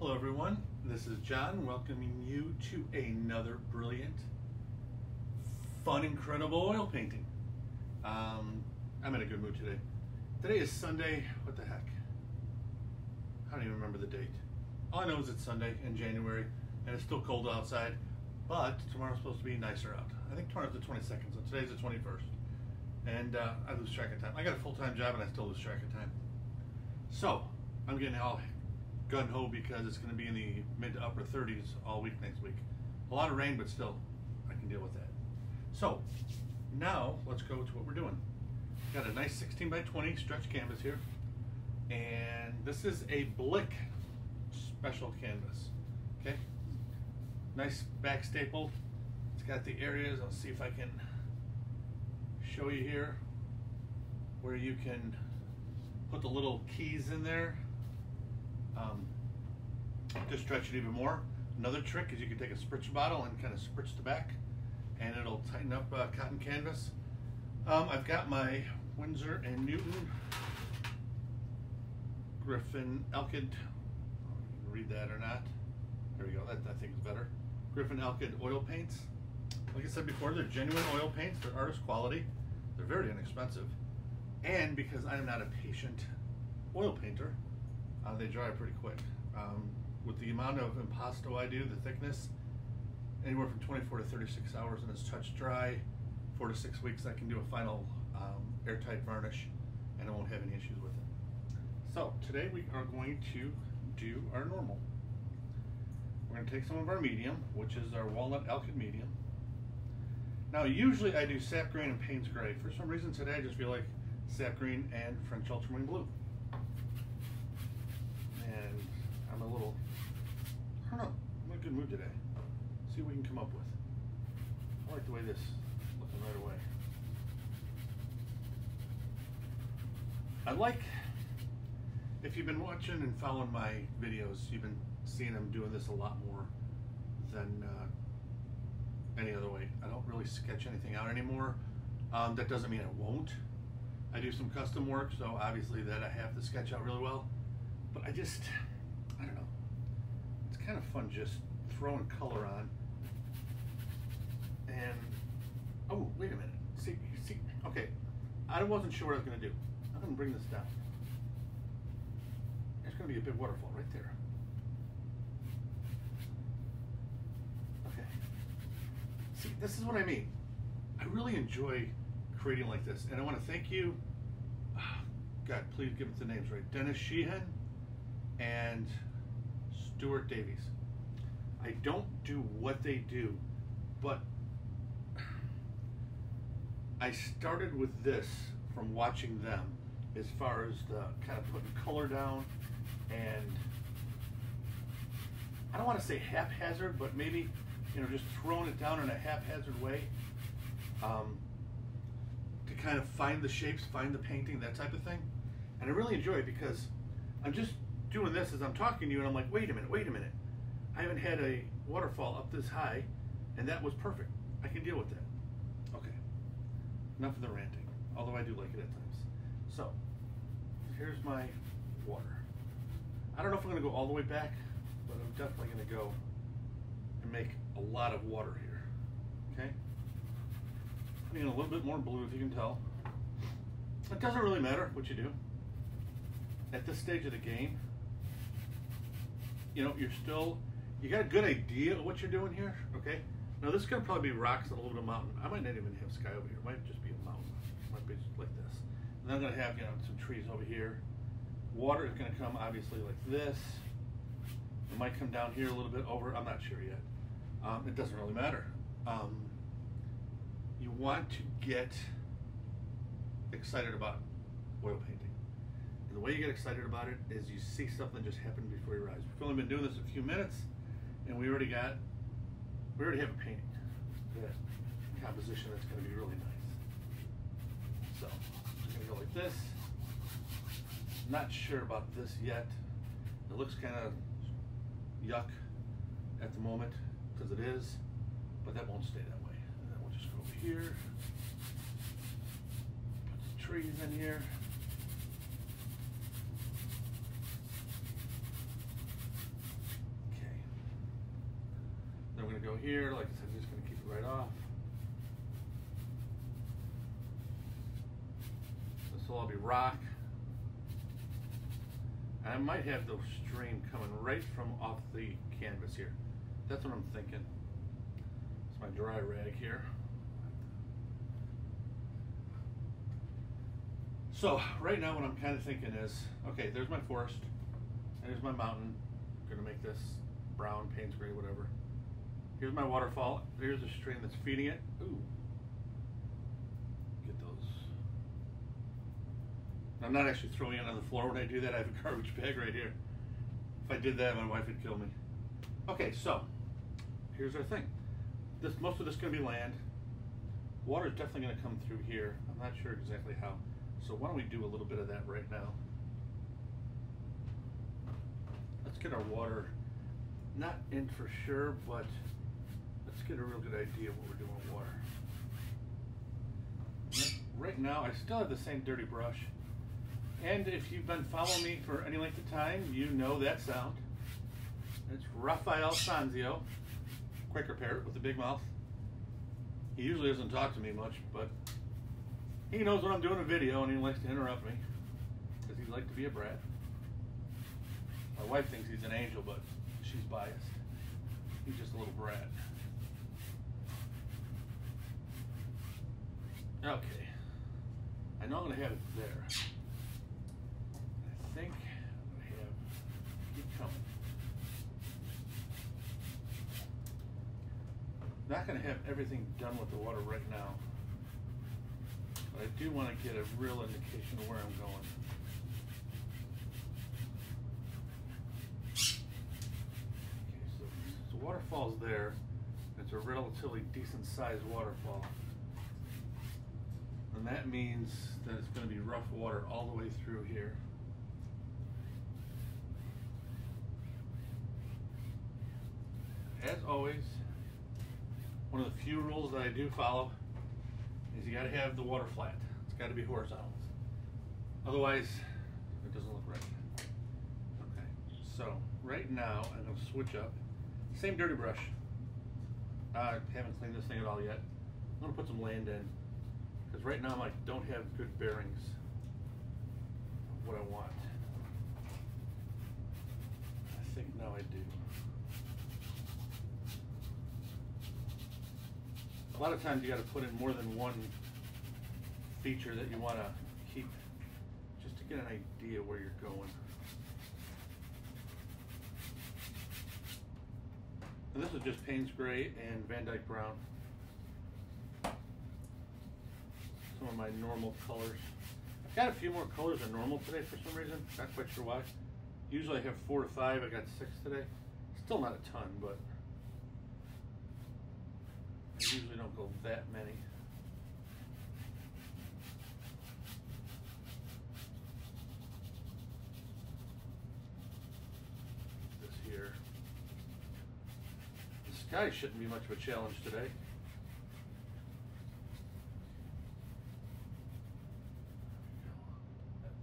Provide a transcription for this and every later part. Hello everyone, this is John welcoming you to another brilliant, fun, incredible oil painting. I'm in a good mood today. Today is Sunday, what the heck? I don't even remember the date. All I know is it's Sunday in January and it's still cold outside, but tomorrow's supposed to be nicer out. I think tomorrow's the 22nd, so today's the 21st. And I lose track of time. I got a full-time job and I still lose track of time. So, I'm getting all gun-ho because it's going to be in the mid to upper 30s all week next week. A lot of rain, but still, I can deal with that. So, now let's go to what we're doing. Got a nice 16 by 20 stretch canvas here. And this is a Blick special canvas, okay? Nice back staple. It's got the areas. I'll see if I can show you here where you can put the little keys in there to stretch it even more. Another trick is you can take a spritz bottle and kind of spritz the back and it'll tighten up cotton canvas. I've got my Windsor and Newton Griffin Alkyd, read that or not, there we go, that I think is better, Griffin Alkyd oil paints. Like I said before, they're genuine oil paints, they're artist quality, they're very inexpensive, and because I'm not a patient oil painter, they dry pretty quick. With the amount of impasto I do, the thickness, anywhere from 24 to 36 hours and it's touch dry, 4 to 6 weeks I can do a final airtight varnish and I won't have any issues with it. So today we are going to do our normal. We're going to take some of our medium, which is our walnut alkyd medium. Now usually I do sap green and Payne's Gray. For some reason today I just feel like sap green and French Ultramarine blue. And I'm a little, I don't know, I'm in a good mood today. See what we can come up with. I like the way this is looking right away. I like, if you've been watching and following my videos, you've been seeing I'm doing this a lot more than any other way. I don't really sketch anything out anymore. That doesn't mean I won't. I do some custom work, so obviously that I have to sketch out really well. But I just, I don't know. It's kind of fun just throwing color on. And, oh, wait a minute. See, okay. I wasn't sure what I was gonna do. I'm gonna bring this down. There's gonna be a big waterfall right there. Okay. See, this is what I mean. I really enjoy creating like this. And I wanna thank you, God, please give it the names right. Dennis Sheehan and Stuart Davies. I don't do what they do, but I started with this from watching them as far as the kind of putting color down, and I don't want to say haphazard, but maybe, you know, just throwing it down in a haphazard way to kind of find the shapes, find the painting, that type of thing. And I really enjoy it because I'm just doing this as I'm talking to you and I'm like, wait a minute. I haven't had a waterfall up this high and that was perfect. I can deal with that. Okay, enough of the ranting, although I do like it at times. So, here's my water. I don't know if I'm gonna go all the way back, but I'm definitely gonna go and make a lot of water here, okay? Putting in a little bit more blue if you can tell. It doesn't really matter what you do. At this stage of the game, you know, you got a good idea of what you're doing here, okay? Now this could probably be rocks and a little bit of mountain. I might not even have sky over here. It might just be a mountain. It might be just like this. And then I'm gonna have, you know, some trees over here. Water is gonna come obviously like this. It might come down here a little bit over, I'm not sure yet. It doesn't really matter. You want to get excited about oil painting. And the way you get excited about it is you see something just happen before your eyes. We've only been doing this a few minutes and we already have a painting, a composition that's going to be really nice. So I'm going to go like this. Not sure about this yet. It looks kind of yuck at the moment because it is, but that won't stay that way. And then we'll just go over here, put some trees in here. going to go here. Like I said, I'm just going to keep it right off. This will all be rock. And I might have the stream coming right from off the canvas here. That's what I'm thinking. It's my dry rag here. So right now what I'm kind of thinking is, okay, there's my forest, and there's my mountain. I'm gonna make this brown, Payne's Gray, whatever. Here's my waterfall. Here's the stream that's feeding it. Ooh, get those. I'm not actually throwing it on the floor when I do that. I have a garbage bag right here. If I did that, my wife would kill me. Okay, so here's our thing. This, most of this is gonna be land. Water is definitely gonna come through here. I'm not sure exactly how. So why don't we do a little bit of that right now? Let's get our water, not in for sure, but let's get a real good idea of what we're doing with water. Right now, I still have the same dirty brush. And if you've been following me for any length of time, you know that sound. It's Rafael Sanzio, Quaker parrot with a big mouth. He usually doesn't talk to me much, but he knows when I'm doing a video and he likes to interrupt me because he'd like to be a brat. My wife thinks he's an angel, but she's biased. He's just a little brat. Okay. I know I'm going to have it there. I think I'm going to have it keep coming. Not going to have everything done with the water right now. I do want to get a real indication of where I'm going. Okay, so the waterfall's there. It's a relatively decent sized waterfall. And that means that it's going to be rough water all the way through here. As always, one of the few rules that I do follow is you gotta have the water flat. It's gotta be horizontal. Otherwise, it doesn't look right. Okay, so right now I'm gonna switch up. Same dirty brush. I haven't cleaned this thing at all yet. I'm gonna put some land in, because right now I don't have good bearings of what I want. I think now I do. A lot of times you got to put in more than one feature that you want to keep just to get an idea where you're going. And this is just Payne's Gray and Van Dyke Brown. Some of my normal colors. I've got a few more colors than normal today for some reason. Not quite sure why. Usually I have 4 to 5. I got 6 today. Still not a ton, but I usually don't go that many. This here. The sky shouldn't be much of a challenge today.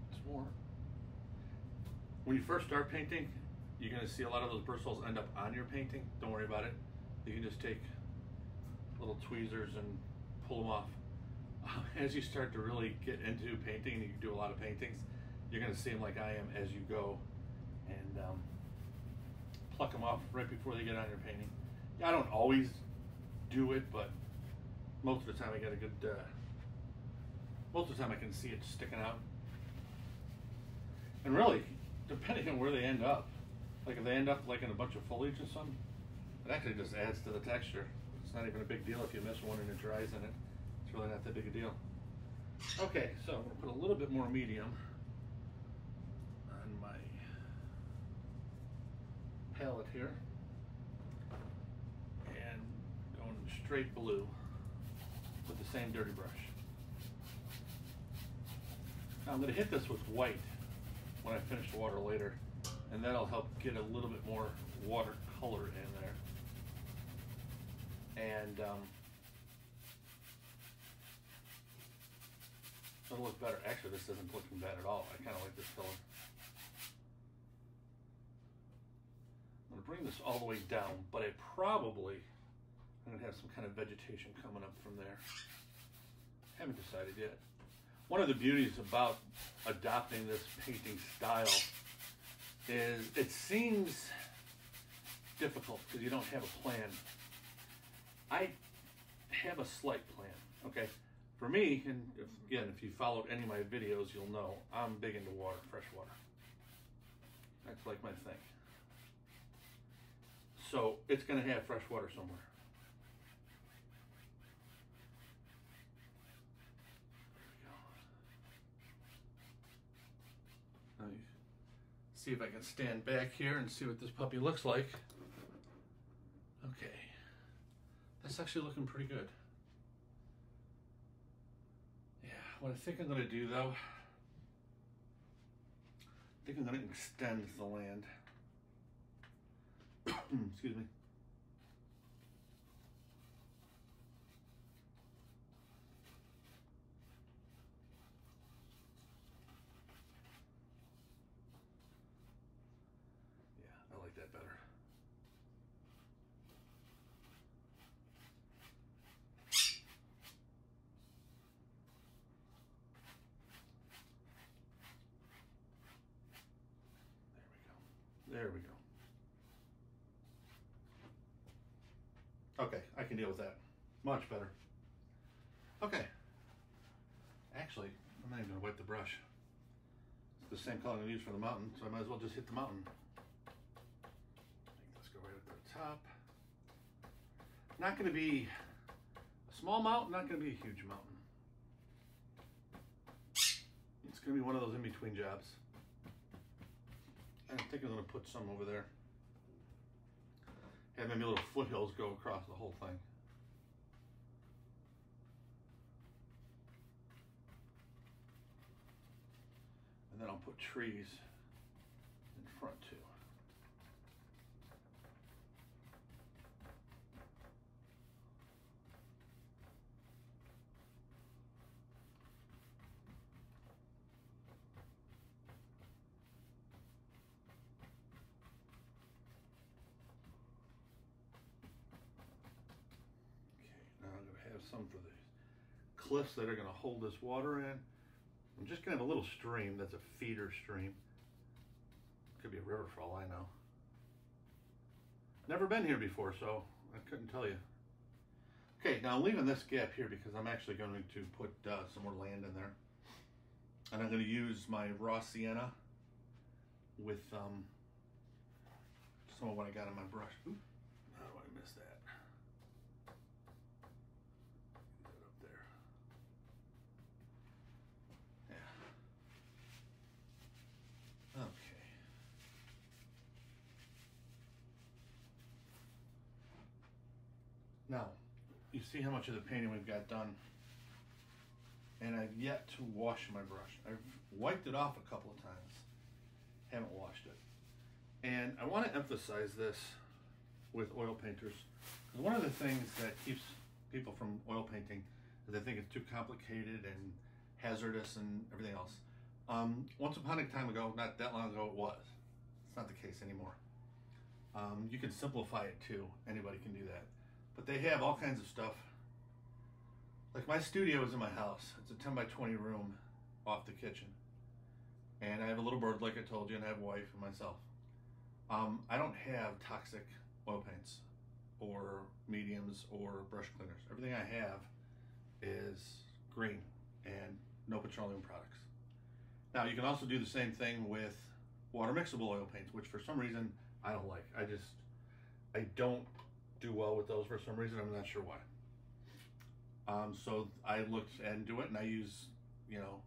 That's more. When you first start painting, you're going to see a lot of those bristles end up on your painting. Don't worry about it. You can just take little tweezers and pull them off. As you start to really get into painting, and you do a lot of paintings, you're going to see them like I am as you go, and pluck them off right before they get on your painting. I don't always do it, but most of the time I get a good, most of the time I can see it sticking out. And really, depending on where they end up, like if they end up like in a bunch of foliage or something, it actually just adds to the texture. It's not even a big deal if you miss one and it dries in it. It's really not that big a deal. Okay, so I'm going to put a little bit more medium on my palette here. And going straight blue with the same dirty brush. Now I'm going to hit this with white when I finish the water later. And that'll help get a little bit more watercolor in there. And it'll look better. Actually, this isn't looking bad at all. I kind of like this color. I'm going to bring this all the way down, but I probably I'm gonna have some kind of vegetation coming up from there. I haven't decided yet. One of the beauties about adopting this painting style is it seems difficult because you don't have a plan. I have a slight plan, okay? For me, and if you followed any of my videos, you'll know I'm big into water, fresh water. That's like my thing. So it's gonna have fresh water somewhere. There we go. Now you see if I can stand back here and see what this puppy looks like. Okay, that's actually looking pretty good. Yeah, what I think I'm gonna do though, I think I'm gonna extend the land. Excuse me. Yeah, I like that better. There we go. Okay, I can deal with that. Much better. Okay. Actually, I'm not even gonna wipe the brush. It's the same color I'm gonna use for the mountain, so I might as well just hit the mountain. Let's go right up to the top. Not gonna be a small mountain, not gonna be a huge mountain. It's gonna be one of those in-between jobs. I think I'm going to put some over there. Have maybe little foothills go across the whole thing. And then I'll put trees in front too. Some for the cliffs that are going to hold this water in. I'm just going to have a little stream that's a feeder stream. Could be a river for all I know. Never been here before, so I couldn't tell you. Okay, now I'm leaving this gap here because I'm actually going to put some more land in there. And I'm going to use my raw sienna with some of what I got in my brush. Ooh, how do I miss that? Okay. Now, you see how much of the painting we've got done, and I've yet to wash my brush. I've wiped it off a couple of times, haven't washed it. And I want to emphasize this with oil painters. One of the things that keeps people from oil painting is they think it's too complicated and hazardous and everything else. Once upon a time ago, not that long ago it was. It's not the case anymore. You can simplify it too. Anybody can do that. But they have all kinds of stuff. Like my studio is in my house. It's a 10 by 20 room off the kitchen. And I have a little bird like I told you, and I have a wife and myself. I don't have toxic oil paints or mediums or brush cleaners. Everything I have is green and no petroleum products. Now, you can also do the same thing with water mixable oil paints, which for some reason I don't like. I don't do well with those for some reason. I'm not sure why. So I looked into it, and I use, you know,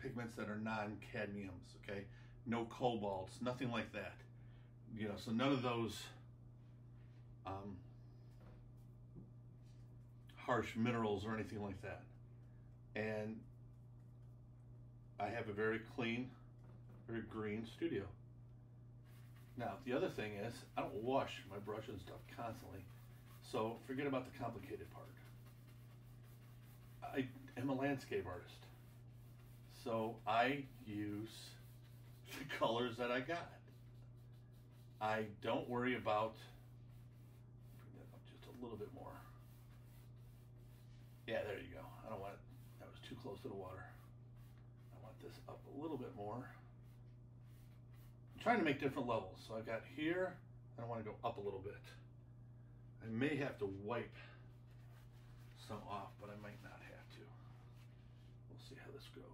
pigments that are non-cadmiums, okay? No cobalts, nothing like that. You know, so none of those harsh minerals or anything like that. And I have a very clean, very green studio. Now, the other thing is, I don't wash my brush and stuff constantly, so forget about the complicated part. I am a landscape artist, so I use the colors that I got. I don't worry about, bring that up just a little bit more. Yeah, there you go. I don't want it, that was too close to the water. I want this up a little bit more. I'm trying to make different levels. So I've got here, and I want to go up a little bit. I may have to wipe some off, but I might not have to. We'll see how this goes.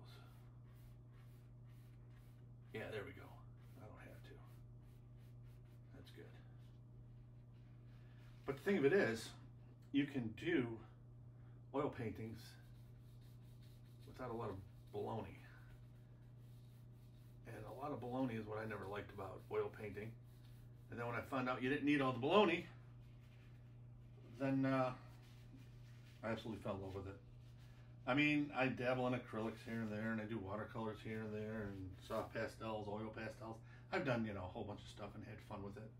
Yeah, there we go. I don't have to. That's good. But the thing of it is, you can do oil paintings without a lot of baloney. And a lot of baloney is what I never liked about oil painting. And then when I found out you didn't need all the baloney, then I absolutely fell in love with it. I mean, I dabble in acrylics here and there, and I do watercolors here and there, and soft pastels, oil pastels. I've done, you know, a whole bunch of stuff and had fun with it.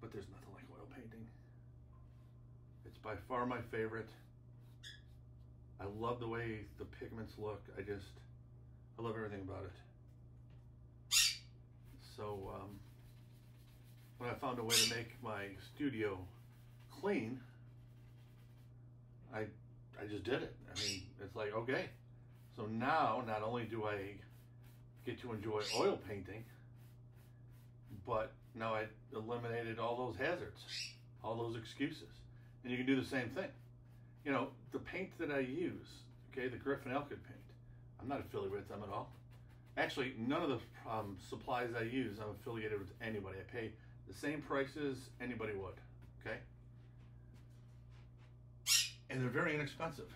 But there's nothing like oil painting. It's by far my favorite. I love the way the pigments look. I love everything about it. So when I found a way to make my studio clean, I just did it. I mean, it's like, okay. So now, not only do I get to enjoy oil painting, but now I eliminated all those hazards, all those excuses. And you can do the same thing. You know, the paint that I use, okay, the Griffin Alkyd paint, I'm not affiliated with them at all. Actually, none of the supplies I use, I'm affiliated with anybody. I pay the same prices anybody would, okay? And they're very inexpensive.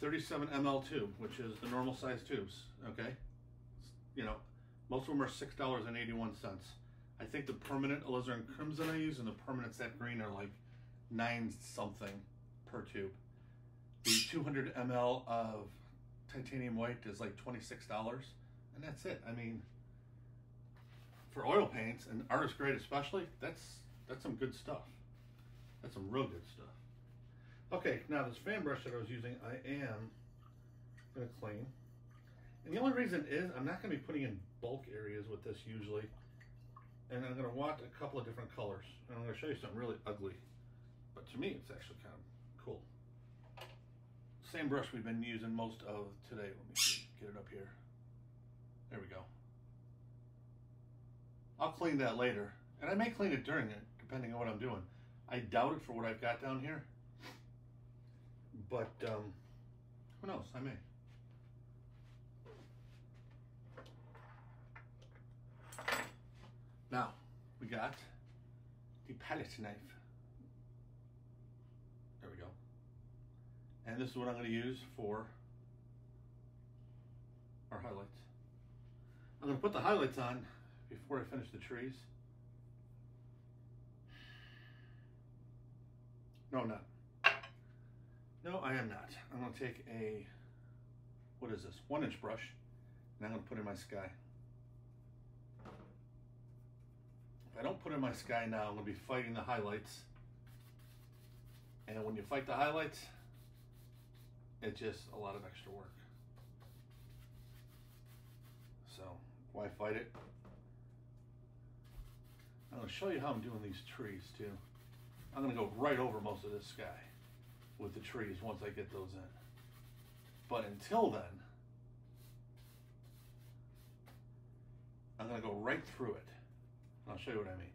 37 ml tube, which is the normal size tubes, okay? You know, most of them are $6.81. I think the permanent Alizarin Crimson I use and the permanent sap green are like 9 something per tube. The 200 ml of titanium white is like $26, and that's it. I mean, for oil paints and artist grade especially, that's some good stuff. That's some real good stuff. Okay, now this fan brush that I was using, I am gonna clean. And the only reason is I'm not gonna be putting in bulk areas with this usually. And I'm gonna want a couple of different colors. And I'm gonna show you something really ugly. But to me, it's actually kind of cool. Same brush we've been using most of today. Let me get it up here. There we go. I'll clean that later. And I may clean it during it, depending on what I'm doing. I doubt it for what I've got down here. But who knows, I may. Now, we got the palette knife. There we go. And this is what I'm gonna use for our highlights. I'm gonna put the highlights on before I finish the trees. No, I'm not. No, I am not. I'm gonna take a, what is this, 1-inch brush, and I'm gonna put in my sky. If I don't put in my sky now, I'm gonna be fighting the highlights. And when you fight the highlights, it's just a lot of extra work. So, why fight it? I'm gonna show you how I'm doing these trees too. I'm gonna go right over most of this sky with the trees once I get those in. But until then, I'm gonna go right through it. And I'll show you what I mean.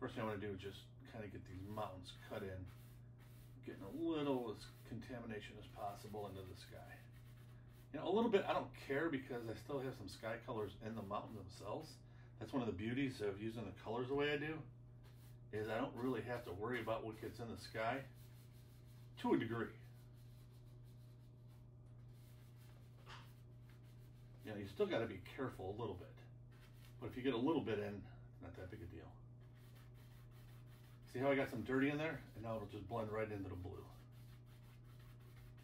First thing I wanna do is just kind of get these mountains cut in, getting a little as contamination as possible into the sky. You know, a little bit I don't care because I still have some sky colors in the mountains themselves. That's one of the beauties of using the colors the way I do, is I don't really have to worry about what gets in the sky. To a degree. You know, you still got to be careful a little bit. But if you get a little bit in, not that big a deal. See how I got some dirty in there? And now it'll just blend right into the blue.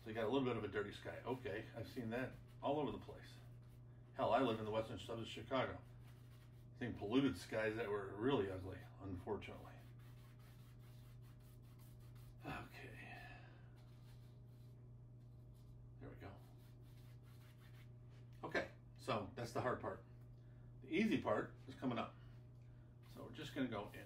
So you got a little bit of a dirty sky. Okay, I've seen that all over the place. Hell, I live in the western suburbs of Chicago. I've seen polluted skies that were really ugly, unfortunately. Okay. There we go. Okay, so that's the hard part. The easy part is coming up. So we're just gonna go in.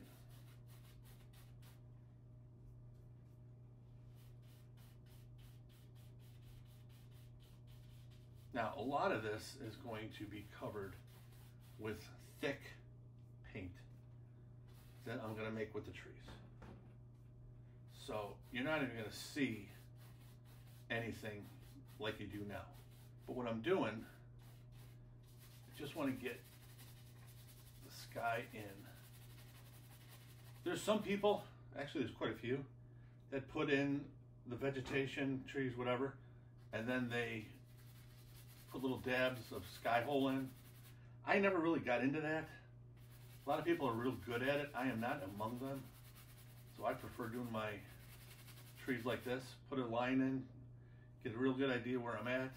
Now, a lot of this is going to be covered with thick paint that I'm going to make with the trees. So you're not even going to see anything like you do now. But what I'm doing, I just want to get the sky in. There's some people, actually there's quite a few, that put in the vegetation, trees, whatever, and then they put little dabs of sky hole in. I never really got into that. A lot of people are real good at it. I am not among them. So I prefer doing my trees like this, put a line in, get a real good idea where I'm at.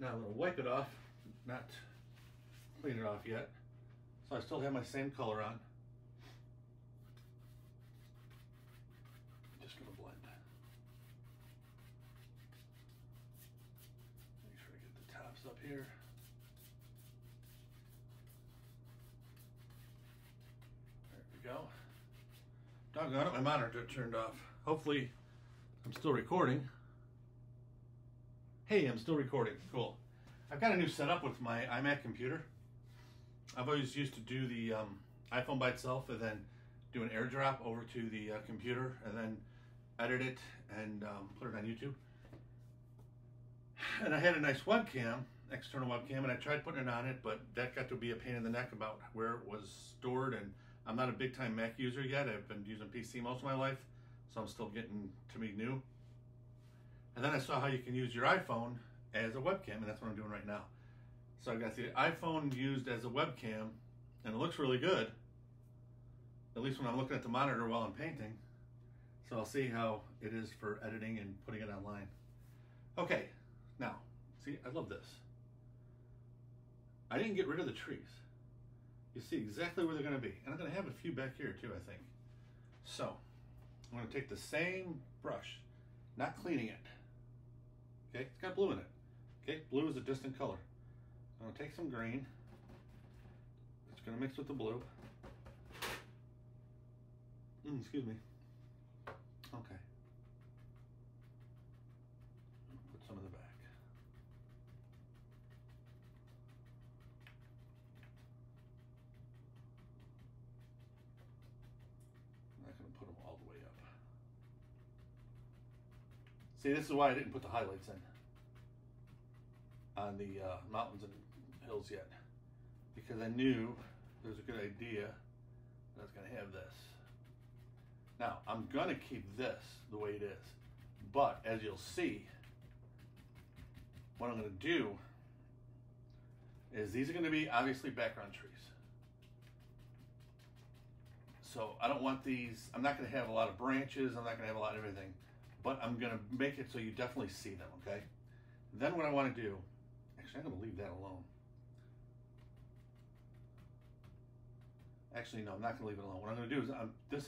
Now I'm going to wipe it off, not clean it off yet. So I still have my same color on. I'm just going to blend. Make sure I get the tops up here. There we go. Doggone it, my monitor turned off. Hopefully I'm still recording. Hey, I'm still recording, cool. I've got a new setup with my iMac computer. I've always used to do the iPhone by itself and then do an airdrop over to the computer and then edit it and put it on YouTube. And I had a nice webcam, external webcam, and I tried putting it on it, but that got to be a pain in the neck about where it was stored, and I'm not a big time Mac user yet. I've been using PC most of my life, so I'm still getting to be new. And then I saw how you can use your iPhone as a webcam, and that's what I'm doing right now. So I've got the iPhone used as a webcam, and it looks really good, at least when I'm looking at the monitor while I'm painting. So I'll see how it is for editing and putting it online. Okay, now, see, I love this. I didn't get rid of the trees. You see exactly where they're gonna be. And I'm gonna have a few back here too, I think. So, I'm gonna take the same brush, not cleaning it. Okay, it's got blue in it. Okay, blue is a distant color. I'm gonna take some green. It's gonna mix with the blue. Excuse me. Okay. Put some of the back. I'm not gonna put them all the way up. See, this is why I didn't put the highlights in on the mountains and hills yet, because I knew there was a good idea that I was going to have this. Now, I'm going to keep this the way it is, but as you'll see, what I'm going to do is these are going to be obviously background trees. So I don't want these, I'm not going to have a lot of branches, I'm not going to have a lot of everything. But I'm gonna make it so you definitely see them, okay? Then what I wanna do, actually I'm gonna leave that alone. Actually, no, I'm not gonna leave it alone. What I'm gonna do is,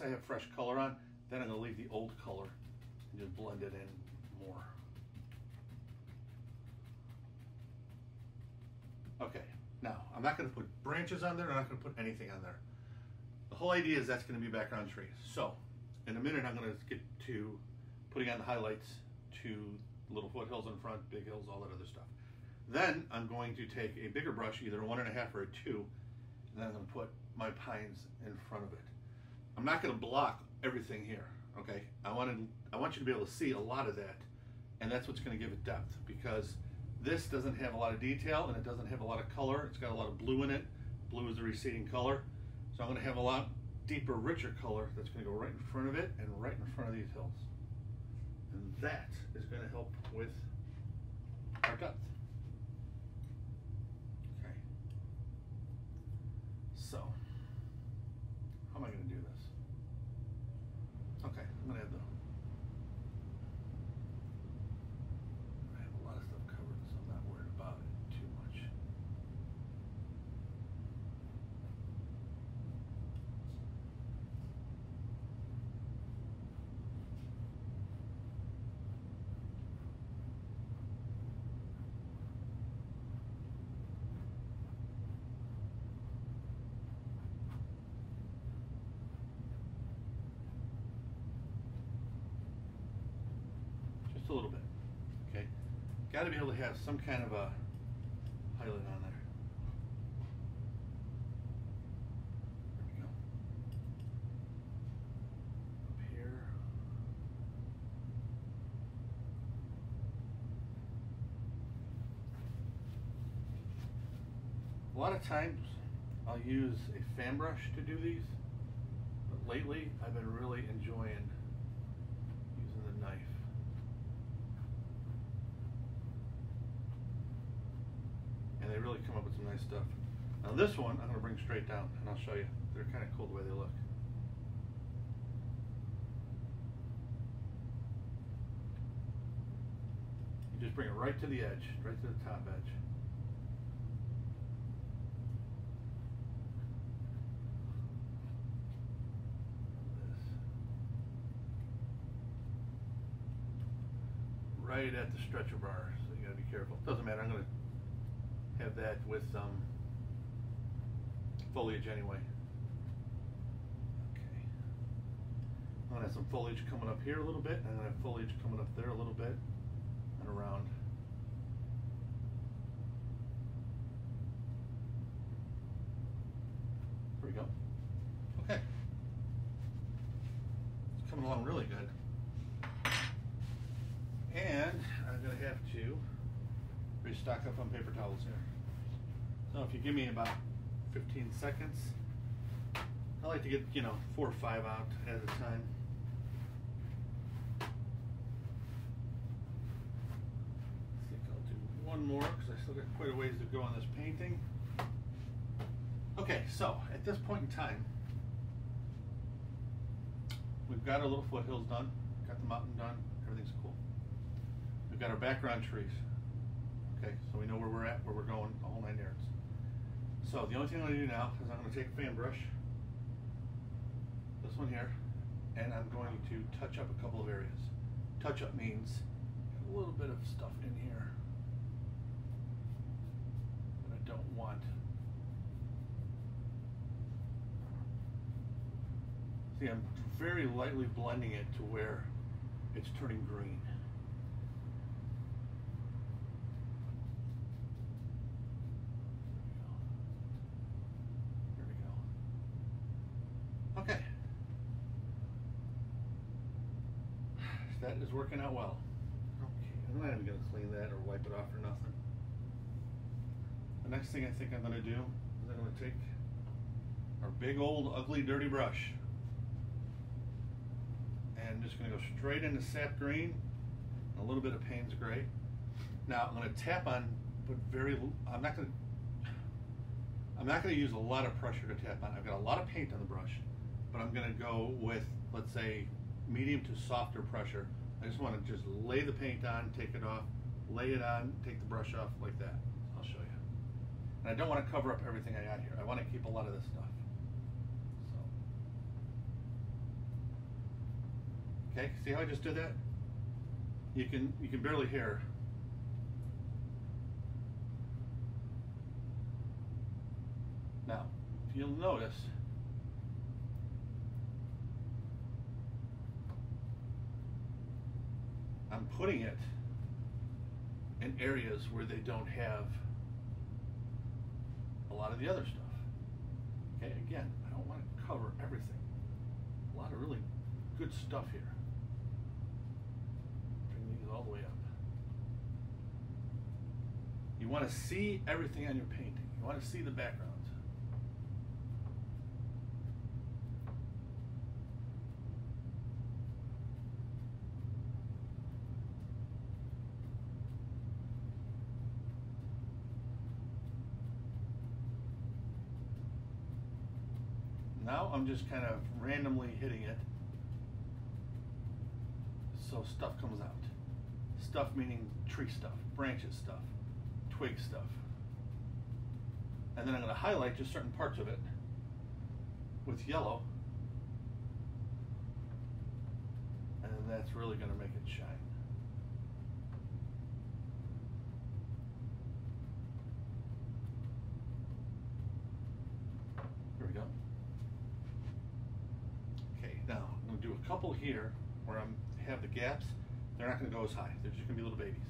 I have fresh color on, then I'm gonna leave the old color and just blend it in more. Okay, now, I'm not gonna put branches on there, I'm not gonna put anything on there. The whole idea is that's gonna be background trees. So, in a minute I'm gonna get to putting on the highlights to little foothills in front, big hills, all that other stuff. Then I'm going to take a bigger brush, either 1.5 or a 2, and then I'm gonna put my pines in front of it. I'm not gonna block everything here, okay? I want you to be able to see a lot of that, and that's what's gonna give it depth, because this doesn't have a lot of detail and it doesn't have a lot of color. It's got a lot of blue in it. Blue is the receding color. So I'm gonna have a lot deeper, richer color that's gonna go right in front of it and right in front of these hills. And that is going to help with our depth. Okay. So, how am I going to do this? Okay, I'm going to have the. I have a lot of stuff covered, so I'm not worried about it too much. a little bit. Okay, got to be able to have some kind of a highlight on there. There we go. Up here. A lot of times I'll use a fan brush to do these, but lately I've been really enjoying using the knife. And they really come up with some nice stuff. Now this one I'm going to bring straight down and I'll show you. They're kind of cool the way they look. You just bring it right to the edge, right to the top edge. Right at the stretcher bar, so you gotta be careful. Doesn't matter, I'm gonna have that with some foliage anyway. Okay. I'm gonna have some foliage coming up here a little bit, and I'm gonna have foliage coming up there a little bit and around. There we go. Okay. It's coming along really good. And I'm going to have to restock up on paper towels here. So if you give me about 15 seconds, I like to get, you know, 4 or 5 out at a time. I think I'll do one more because I still got quite a ways to go on this painting. Okay, so at this point in time, we've got our little foothills done, got the mountain done, everything's cool. We've got our background trees, okay, so we know where we're at, where we're going, the whole nine yards. So the only thing I'm going to do now is I'm going to take a fan brush, this one here, and I'm going to touch up a couple of areas. Touch up means a little bit of stuff in here that I don't want. See, I'm very lightly blending it to where it's turning green. Okay, that is working out well. Okay, I'm not even going to clean that or wipe it off or nothing. The next thing I think I'm going to do is I'm going to take our big old ugly dirty brush and I'm just going to go straight into sap green and a little bit of Payne's Gray. Now I'm going to tap on, but I'm not going to use a lot of pressure to tap on. I've got a lot of paint on the brush, but I'm going to go with, let's say, medium to softer pressure. I just want to just lay the paint on, take it off, lay it on, take the brush off, like that. I'll show you. And I don't want to cover up everything I got here. I want to keep a lot of this stuff. So. Okay, see how I just did that? You can barely hear. Now, if you'll notice, I'm putting it in areas where they don't have a lot of the other stuff. Okay, again, I don't want to cover everything. A lot of really good stuff here. Bring these all the way up. You want to see everything on your painting. You want to see the backgrounds. Now I'm just kind of randomly hitting it so stuff comes out. Stuff meaning tree stuff, branches stuff, twig stuff. And then I'm going to highlight just certain parts of it with yellow. And then that's really going to make it shine. There we go. Okay, now I'm going to do a couple here where I have the gaps. They're not going to go as high. They're just going to be little babies.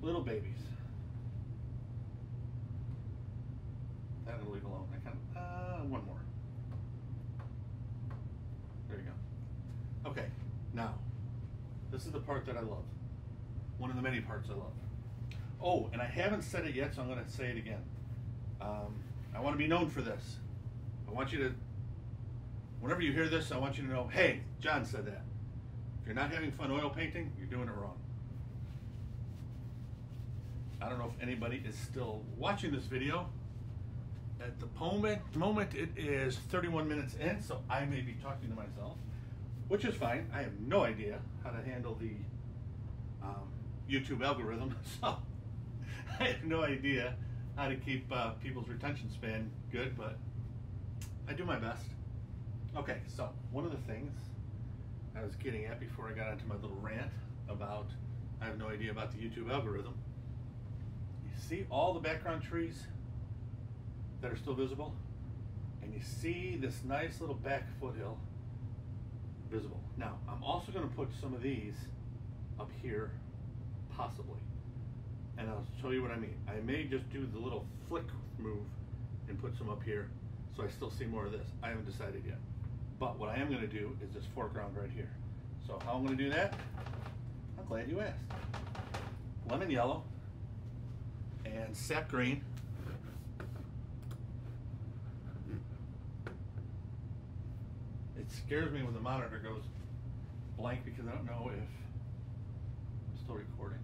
Little babies. That I'm going to leave alone. I kind of, one more. There you go. Okay, now, this is the part that I love. One of the many parts I love. Oh, and I haven't said it yet, so I'm going to say it again. I want to be known for this. I want you to, whenever you hear this, I want you to know, hey, John said that. If you're not having fun oil painting, you're doing it wrong. I don't know if anybody is still watching this video. At the moment it is 31 minutes in, so I may be talking to myself, which is fine. I have no idea how to handle the YouTube algorithm, so I have no idea how to keep people's retention span good, but I do my best. Okay, so one of the things I was getting at before I got into my little rant about I have no idea about the YouTube algorithm. See all the background trees that are still visible, and you see this nice little back foothill visible. Now I'm also going to put some of these up here possibly, and I'll show you what I mean. I may just do the little flick move and put some up here so I still see more of this. I haven't decided yet, but what I am going to do is this foreground right here. So how I'm going to do that, I'm glad you asked. Lemon yellow and sap green, it scares me when the monitor goes blank because I don't know if I'm still recording.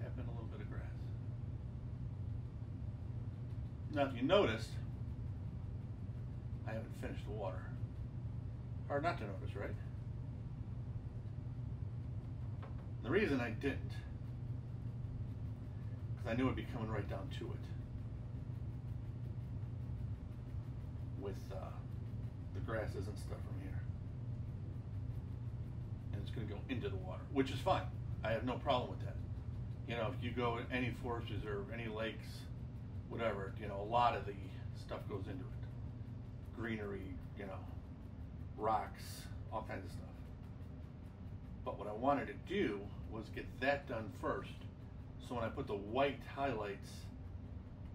Tap in a little bit of grass. Now if you noticed, I haven't finished the water. Hard not to notice, right? The reason I didn't, I knew it'd be coming right down to it with the grasses and stuff from here, and it's going to go into the water, which is fine. I have no problem with that. You know, if you go in any forest reserve, any lakes, whatever, you know, a lot of the stuff goes into it. Greenery, you know, rocks, all kinds of stuff. But what I wanted to do was get that done first. So when I put the white highlights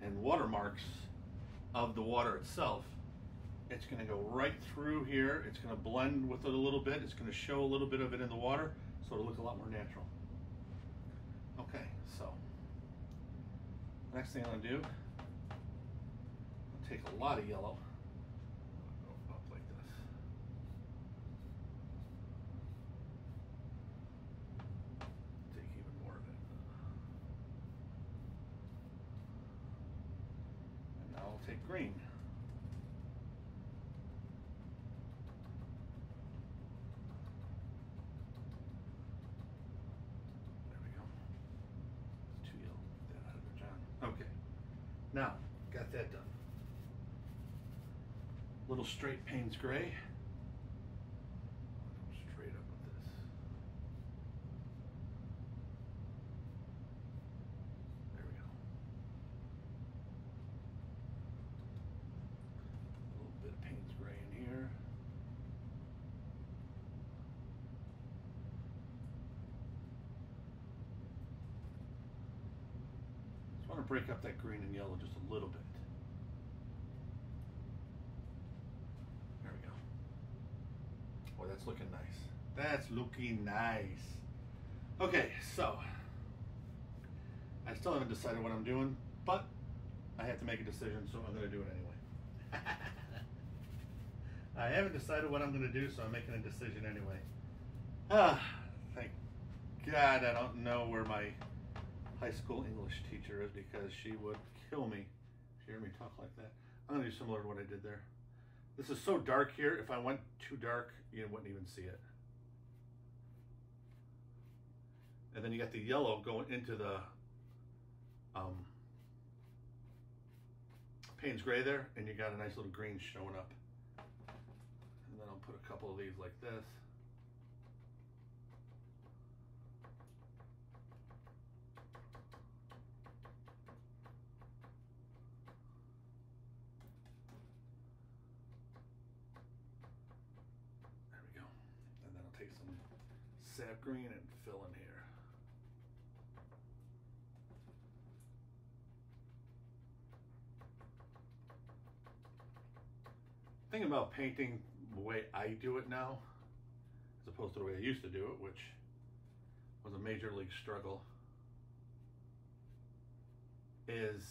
and watermarks of the water itself, it's going to go right through here. It's going to blend with it a little bit. It's going to show a little bit of it in the water, so it'll look a lot more natural. Okay, so next thing I'm going to do, I'll take a lot of yellow. I'll go up like this. Take green. There we go. It's too yellow. Get that out of there, John. Okay. Now, got that done. Little straight Payne's Gray. Straight up with this. There we go. Break up that green and yellow just a little bit. There we go. Boy, that's looking nice. That's looking nice. Okay, so I still haven't decided what I'm doing, but I have to make a decision, so I'm going to do it anyway. I haven't decided what I'm going to do, so I'm making a decision anyway. Ah, thank God I don't know where my high school English teacher is, because she would kill me if you hear me talk like that. I'm going to do similar to what I did there. This is so dark here. If I went too dark, you wouldn't even see it. And then you got the yellow going into the Payne's Gray there, and you got a nice little green showing up. And then I'll put a couple of these like this. sap green and fill in here. Thinking about painting the way I do it now, as opposed to the way I used to do it, which was a major league struggle, is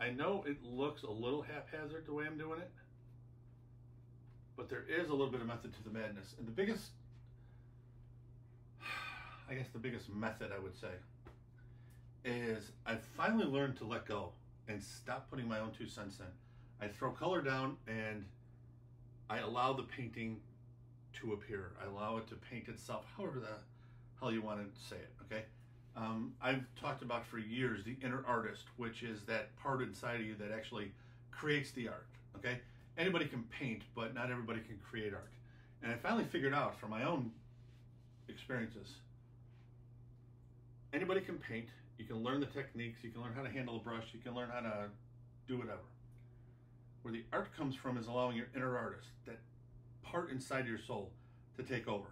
I know it looks a little haphazard the way I'm doing it, but there is a little bit of method to the madness. And the biggest, I guess the biggest method I would say, is I finally learned to let go and stop putting my own 2 cents in. I throw color down and I allow the painting to appear. I allow it to paint itself, however the hell you want to say it, okay? I've talked about for years the inner artist, which is that part inside of you that actually creates the art, okay? Anybody can paint, but not everybody can create art. And I finally figured out from my own experiences, anybody can paint. You can learn the techniques, you can learn how to handle a brush, you can learn how to do whatever. Where the art comes from is allowing your inner artist, that part inside your soul, to take over.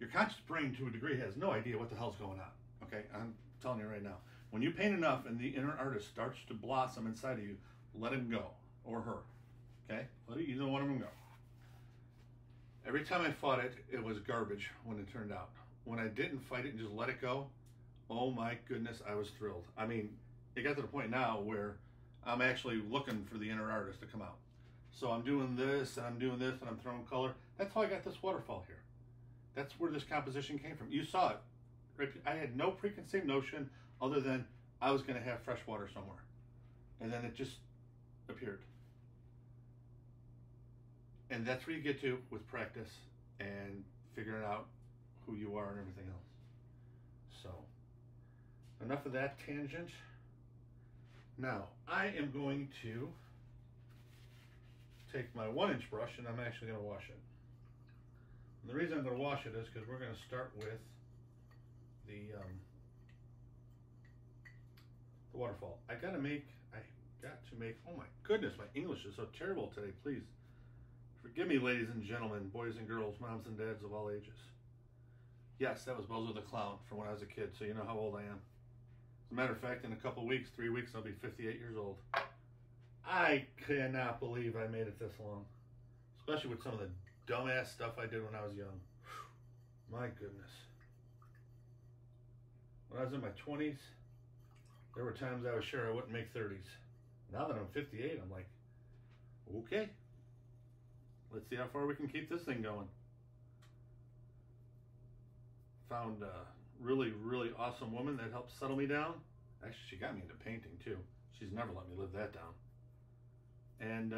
Your conscious brain, to a degree, has no idea what the hell's going on. Okay, I'm telling you right now. When you paint enough and the inner artist starts to blossom inside of you, let him go, or her. Okay, let either one of them go. Every time I fought it, it was garbage when it turned out. When I didn't fight it and just let it go, oh my goodness, I was thrilled. I mean, it got to the point now where I'm actually looking for the inner artist to come out. So I'm doing this, and I'm doing this, and I'm throwing color. That's how I got this waterfall here. That's where this composition came from. You saw it. Right? I had no preconceived notion other than I was going to have fresh water somewhere. And then it just appeared. And that's where you get to with practice and figuring out who you are and everything else. So, enough of that tangent. Now, I am going to take my 1-inch brush and I'm actually going to wash it. And the reason I'm going to wash it is because we're going to start with the waterfall. I got to make, oh my goodness, my English is so terrible today, please. Forgive me, ladies and gentlemen, boys and girls, moms and dads of all ages. Yes, that was Bozo the Clown from when I was a kid, so you know how old I am. As a matter of fact, in a couple weeks, 3 weeks, I'll be 58 years old. I cannot believe I made it this long. Especially with some of the dumbass stuff I did when I was young. Whew, my goodness. When I was in my 20s, there were times I was sure I wouldn't make 30s. Now that I'm 58, I'm like, okay. Let's see how far we can keep this thing going. Found really, really awesome woman that helped settle me down. Actually, she got me into painting too. She's never let me live that down. And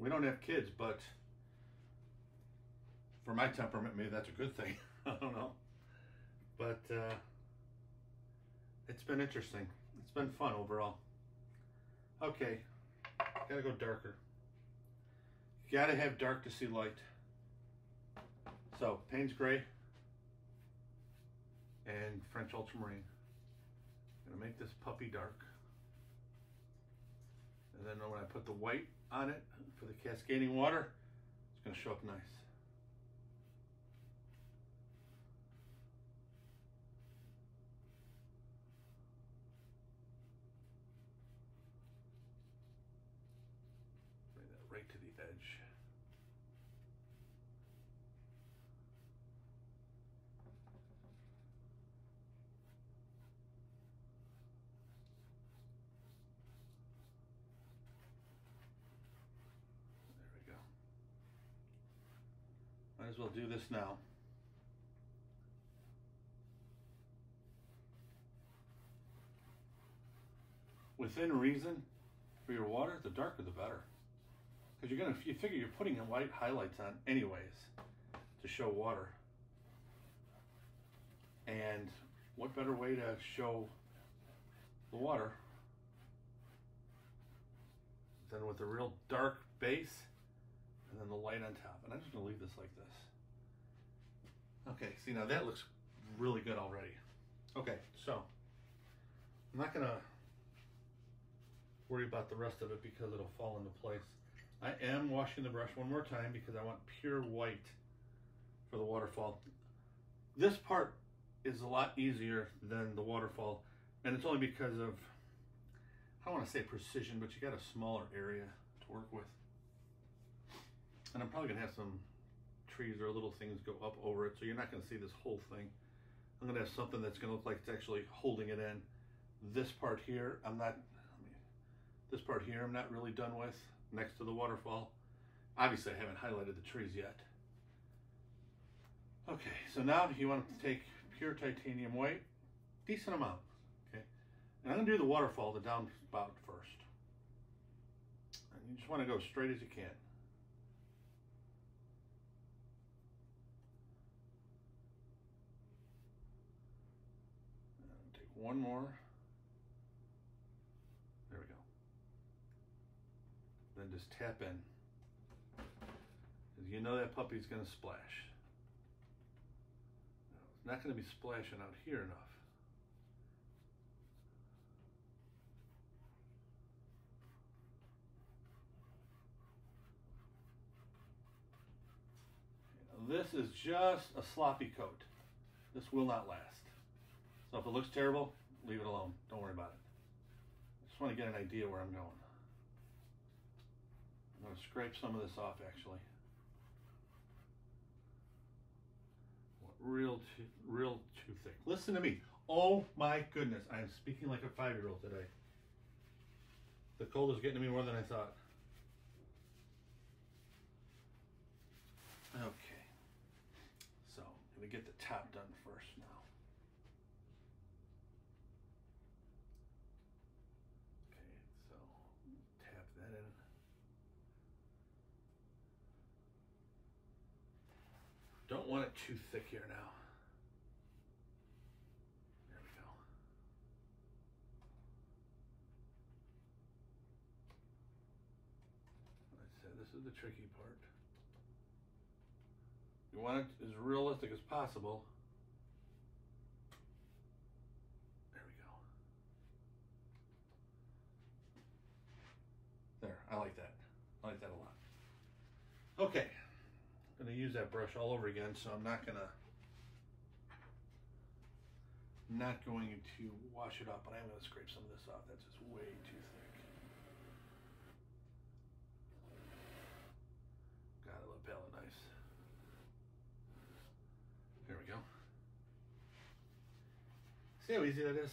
we don't have kids, but for my temperament, maybe that's a good thing. I don't know. But it's been interesting. It's been fun overall. Okay, gotta go darker. You gotta have dark to see light. So, Payne's Gray and French Ultramarine. I'm gonna make this puppy dark. And then when I put the white on it for the cascading water, it's gonna show up nice. Bring that right to the edge. Might as well do this now. Within reason, for your water, the darker the better. Because you figure you're putting the white highlights on anyways to show water. And what better way to show the water than with a real dark base? And then the light on top. And I'm just going to leave this like this. Okay, see, now that looks really good already. Okay, so I'm not going to worry about the rest of it because it'll fall into place. I am washing the brush one more time because I want pure white for the waterfall. This part is a lot easier than the waterfall, and it's only because of, I don't want to say precision, but you got a smaller area to work with. And I'm probably going to have some trees or little things go up over it, so you're not going to see this whole thing. I'm going to have something that's going to look like it's actually holding it in. This part here, I'm not really done with, next to the waterfall. Obviously, I haven't highlighted the trees yet. Okay, so now you want to take pure titanium white, decent amount, okay? And I'm going to do the waterfall, the downspout first. And you just want to go straight as you can. And take one more. There we go. Then just tap in. You know that puppy's going to splash. No, it's not going to be splashing out here enough. Now, this is just a sloppy coat. This will not last. So if it looks terrible, leave it alone. Don't worry about it. I just want to get an idea where I'm going. I'm going to scrape some of this off, actually. Real too thick. Listen to me. Oh my goodness, I am speaking like a 5-year-old today. The cold is getting to me more than I thought. Okay, so I'm gonna get the top done first now. Okay, so tap that in. Don't want it too thick here now. There we go. Like I said, this is the tricky part. You want it as realistic as possible. There we go. There, I like that. I like that a lot. Okay. I'm going to use that brush all over again, so I'm not going to wash it up, but I am going to scrape some of this off. That's just way too thick. Got a lapel it nice. Here we go. See how easy that is?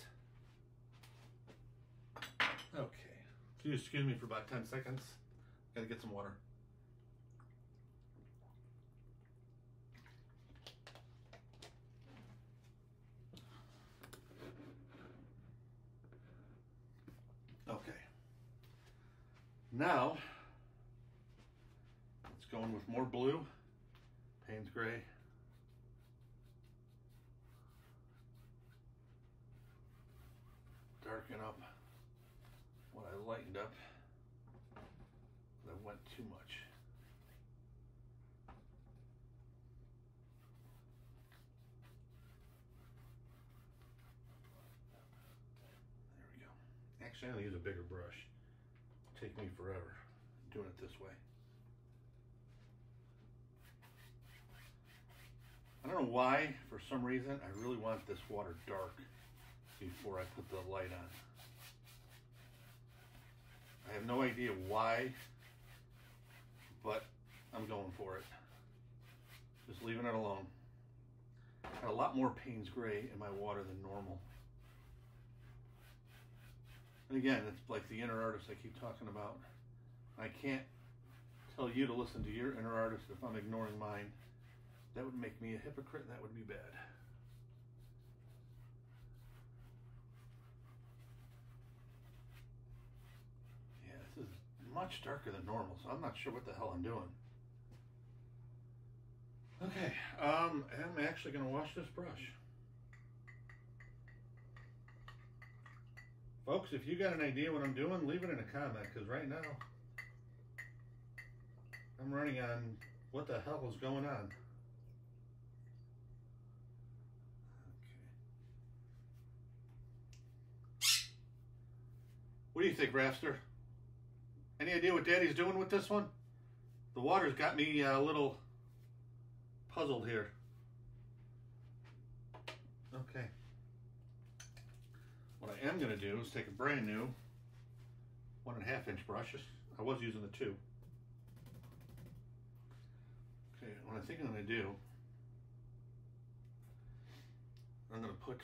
Okay. Can you excuse me for about 10 seconds? Got to get some water. Now, it's going with more blue, Payne's Gray. Darken up what I lightened up. That went too much. There we go. Actually, I'm going to use a bigger brush. Take me forever doing it this way. I don't know why, for some reason, I really want this water dark before I put the light on. I have no idea why, but I'm going for it. Just leaving it alone. Got a lot more Payne's Gray in my water than normal. And again, it's like the inner artist I keep talking about. I can't tell you to listen to your inner artist if I'm ignoring mine. That would make me a hypocrite, and that would be bad. Yeah, this is much darker than normal, so I'm not sure what the hell I'm doing. Okay, I'm actually going to wash this brush. Folks, if you got an idea what I'm doing, leave it in a comment, because right now I'm running on what the hell is going on. Okay. What do you think, Rafster? Any idea what Daddy's doing with this one? The water's got me a little puzzled here. Okay. What I am going to do is take a brand new 1.5-inch brush. I was using the 2. Okay, what I think I'm going to do, I'm going to put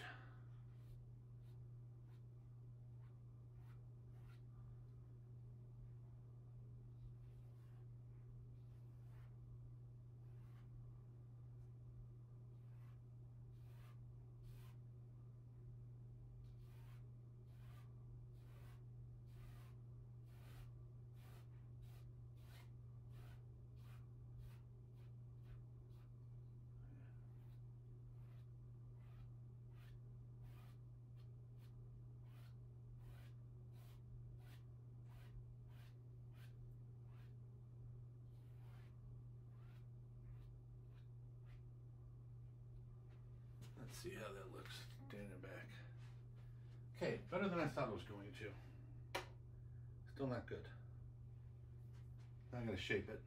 see how that looks standing back. Okay, better than I thought it was going to. Still not good. Now I'm going to shape it.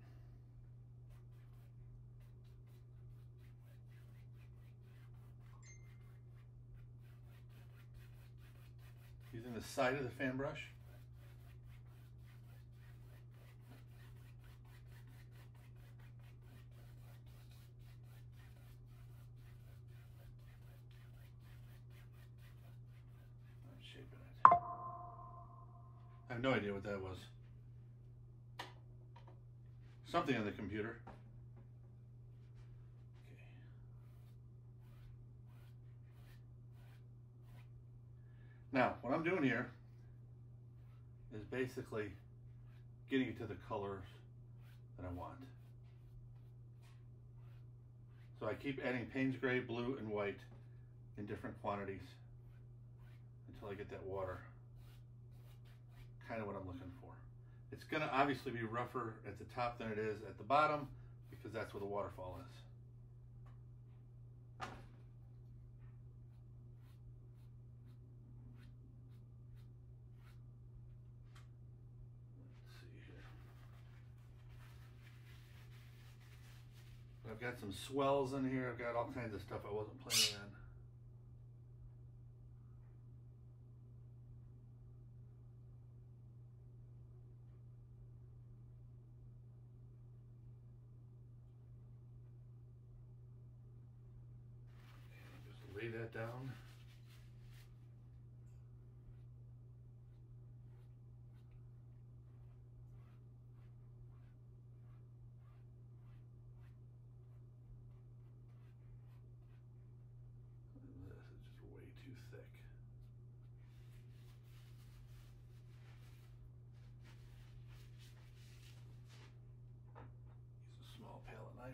Using the side of the fan brush. I have no idea what that was. Something on the computer. Okay. Now, what I'm doing here is basically getting it to the colors that I want. So I keep adding Payne's Gray, blue, and white in different quantities until I get that water. Kind of what I'm looking for. It's going to obviously be rougher at the top than it is at the bottom because that's where the waterfall is. Let's see here. I've got some swells in here. I've got all kinds of stuff I wasn't planning on. Lay that down. This is just way too thick. Use a small palette knife.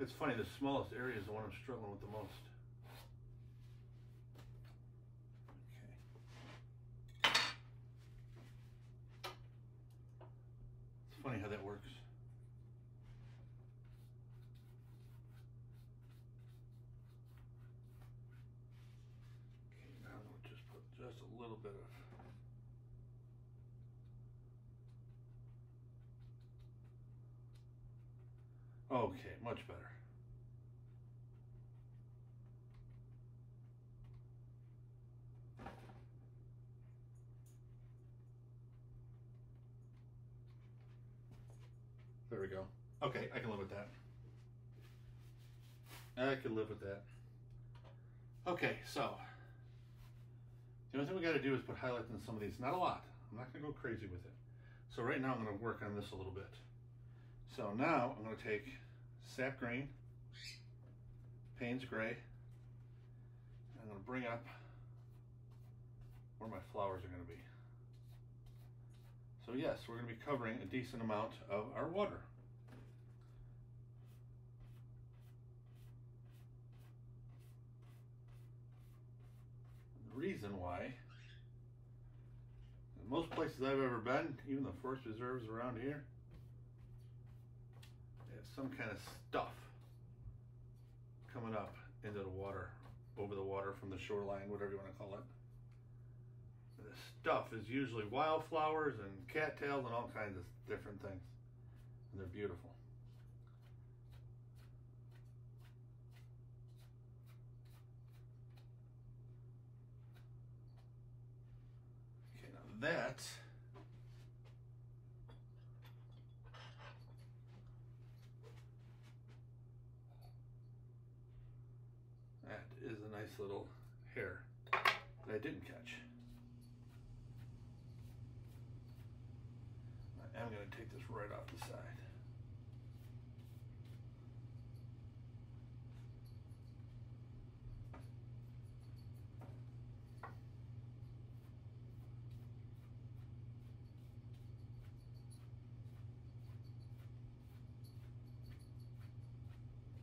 It's funny, the smallest area is the one I'm struggling with the most. Funny how that works. Okay, now we'll just put just a little bit of okay, much better. There we go. Okay, I can live with that. I can live with that. Okay, so the only thing we got to do is put highlights in some of these. Not a lot. I'm not going to go crazy with it. So right now I'm going to work on this a little bit. So now I'm going to take sap green, Payne's Gray, and I'm going to bring up where my flowers are going to be. So yes, we're going to be covering a decent amount of our water. The reason why, in most places I've ever been, even the forest reserves around here, they have some kind of stuff coming up into the water, over the water from the shoreline, whatever you want to call it. This stuff is usually wildflowers and cattails and all kinds of different things, and they're beautiful. that is a nice little hair that I didn't catch. I am going to take this right off the side.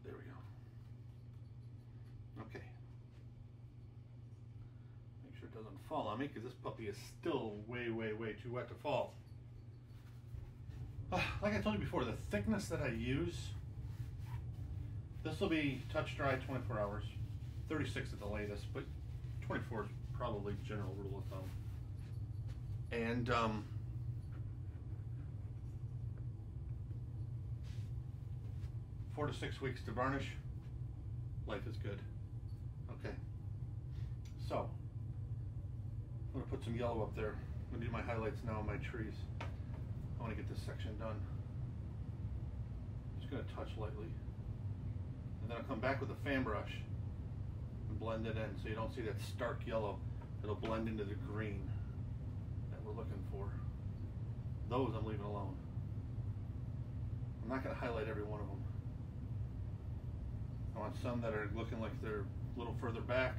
There we go. Okay. Make sure it doesn't fall on me, because this puppy is still way, way, way too wet to fall. Like I told you before, the thickness that I use, this will be touch dry 24 hours, 36 at the latest, but 24 is probably general rule of thumb. And four to 6 weeks to varnish, life is good. Okay, so I'm gonna put some yellow up there. I'm gonna do my highlights now on my trees. I want to get this section done. I'm just gonna touch lightly. And then I'll come back with a fan brush and blend it in so you don't see that stark yellow. It'll blend into the green that we're looking for. Those I'm leaving alone. I'm not gonna highlight every one of them. I want some that are looking like they're a little further back.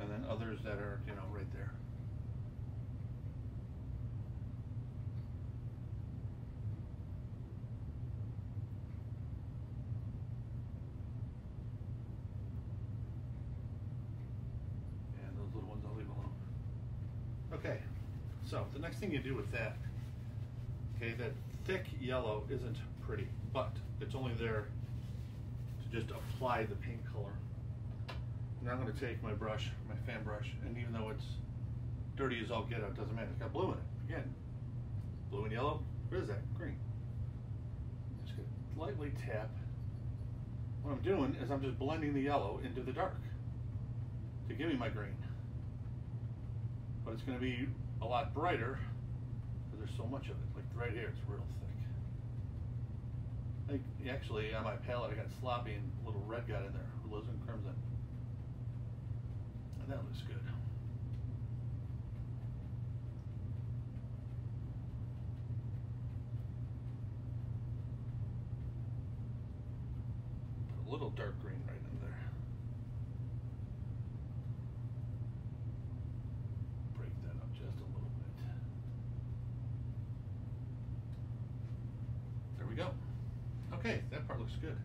And then others that are, you know, right there. And those little ones I'll leave alone. Okay, so the next thing you do with that, okay, that thick yellow isn't pretty, but it's only there to just apply the paint color. Now I'm going to take my brush, my fan brush, and even though it's dirty as all get out, it doesn't matter. It's got blue in it. Again, blue and yellow. What is that? Green. I'm just going to lightly tap. What I'm doing is I'm just blending the yellow into the dark to give me my green. But it's going to be a lot brighter because there's so much of it. Like right here, it's real thick. Actually, on my palette, I got sloppy and a little red got in there. Alizarin Crimson. That looks good. A little dark green right in there. Break that up just a little bit. There we go. Okay, that part looks good.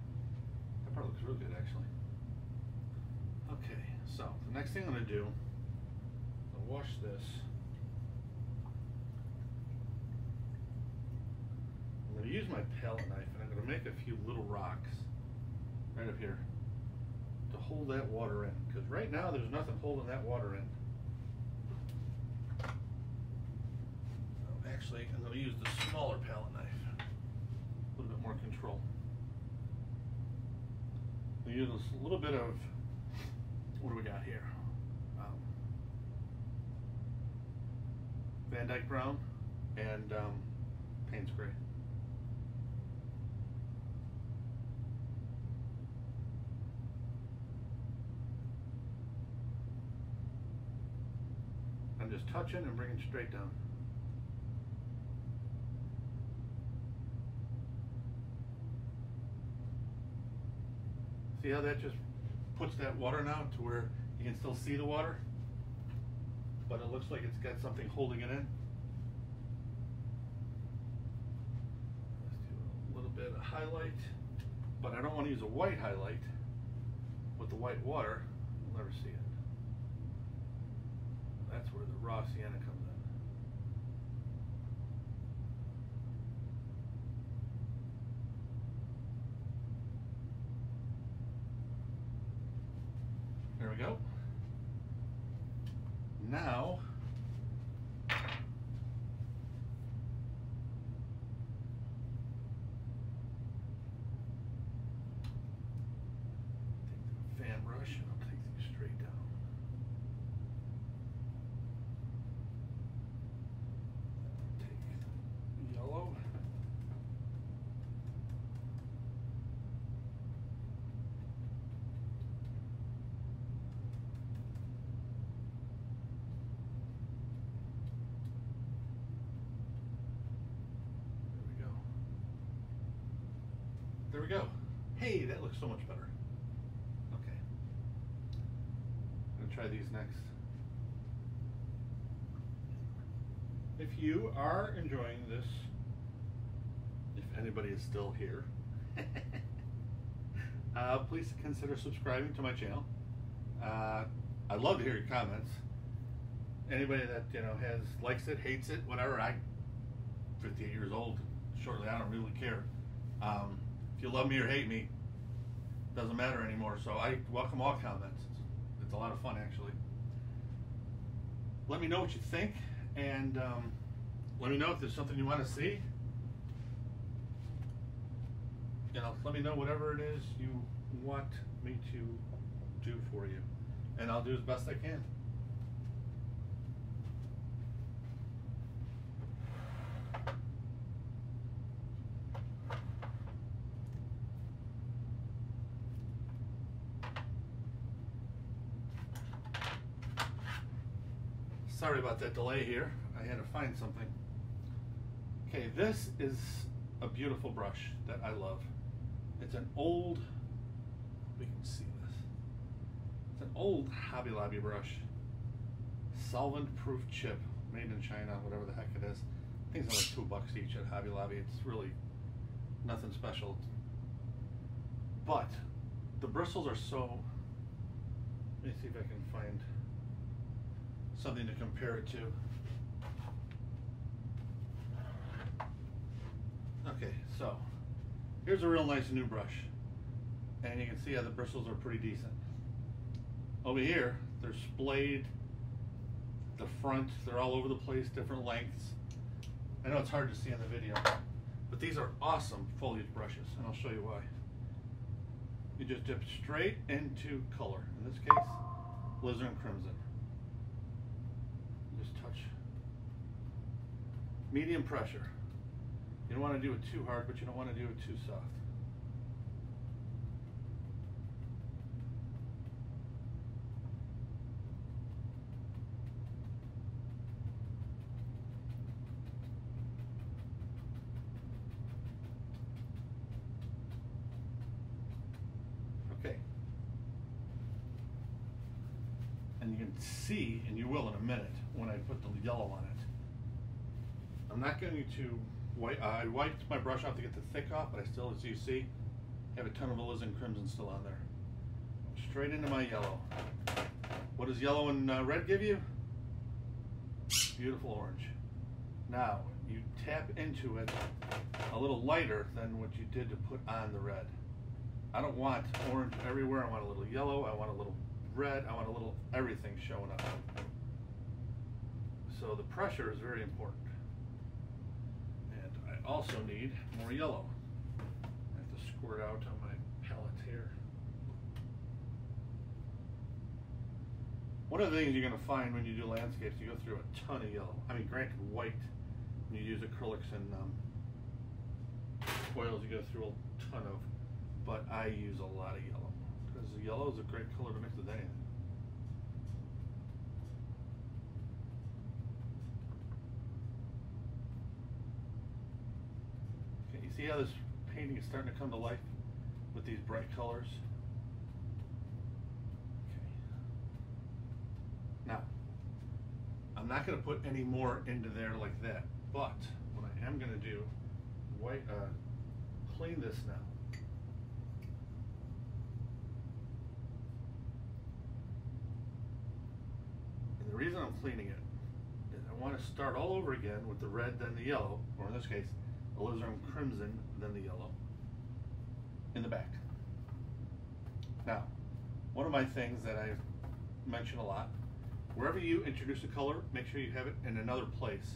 That part looks real good, actually. Okay, so the next thing I'm going to do, I'll wash this. I'm going to use my palette knife and I'm going to make a few little rocks right up here to hold that water in, because right now there's nothing holding that water in. So actually, I'm going to use the smaller palette knife, a little bit more control. I'm going to use a little bit of, what do we got here? Van Dyke Brown and Payne's Gray. I'm just touching and bringing straight down. See how that just puts that water now to where you can still see the water, but it looks like it's got something holding it in. Let's do a little bit of highlight, but I don't want to use a white highlight with the white water. You'll never see it. That's where the raw sienna comes in. There we go. Now, take the fan brush and I'll take these straight down. There we go. Hey, that looks so much better. Okay. I'm gonna try these next. If you are enjoying this, if anybody is still here, please consider subscribing to my channel. I'd love to hear your comments. Anybody that has likes it, hates it, whatever. I'm 58 years old. Shortly, I don't really care. If you love me or hate me, doesn't matter anymore. So I welcome all comments. It's a lot of fun, actually. Let me know what you think, and let me know if there's something you want to see. Let me know whatever it is you want me to do for you, and I'll do as best I can. Sorry about that delay here. I had to find something. Okay, this is a beautiful brush that I love. It's an old, we can see this. It's an old Hobby Lobby brush. Solvent proof chip, made in China, whatever the heck it is. Things are like $2 each at Hobby Lobby. It's really nothing special. But the bristles are so, let me see if I can find something to compare it to. Okay, so here's a real nice new brush, and you can see how the bristles are pretty decent. Over here, they're splayed, the front, they're all over the place, different lengths. I know it's hard to see in the video, but these are awesome foliage brushes, and I'll show you why. You just dip straight into color, in this case, Alizarin Crimson. Just touch. Medium pressure. You don't want to do it too hard, but you don't want to do it too soft. Okay. And you can see, and you will in a minute, when I put the yellow on it. I'm not going to wipe, I wiped my brush off to get the thick off, but I still, as you see, have a ton of Alizarin Crimson still on there. Straight into my yellow. What does yellow and red give you? Beautiful orange. Now, you tap into it a little lighter than what you did to put on the red. I don't want orange everywhere. I want a little yellow, I want a little red, I want a little everything showing up. So the pressure is very important. And I also need more yellow. I have to squirt out on my palette here. One of the things you're going to find when you do landscapes, you go through a ton of yellow. I mean, granted, white, when you use acrylics and oils, you go through a ton of, but I use a lot of yellow, because yellow is a great color to mix with anything. See how this painting is starting to come to life with these bright colors? Okay. Now, I'm not going to put any more into there like that, but what I am going to do, clean this now. And the reason I'm cleaning it is I want to start all over again with the red, then the yellow, or in this case, Alizarin Crimson, then the yellow in the back. Now, one of my things that I mention a lot, wherever you introduce a color, make sure you have it in another place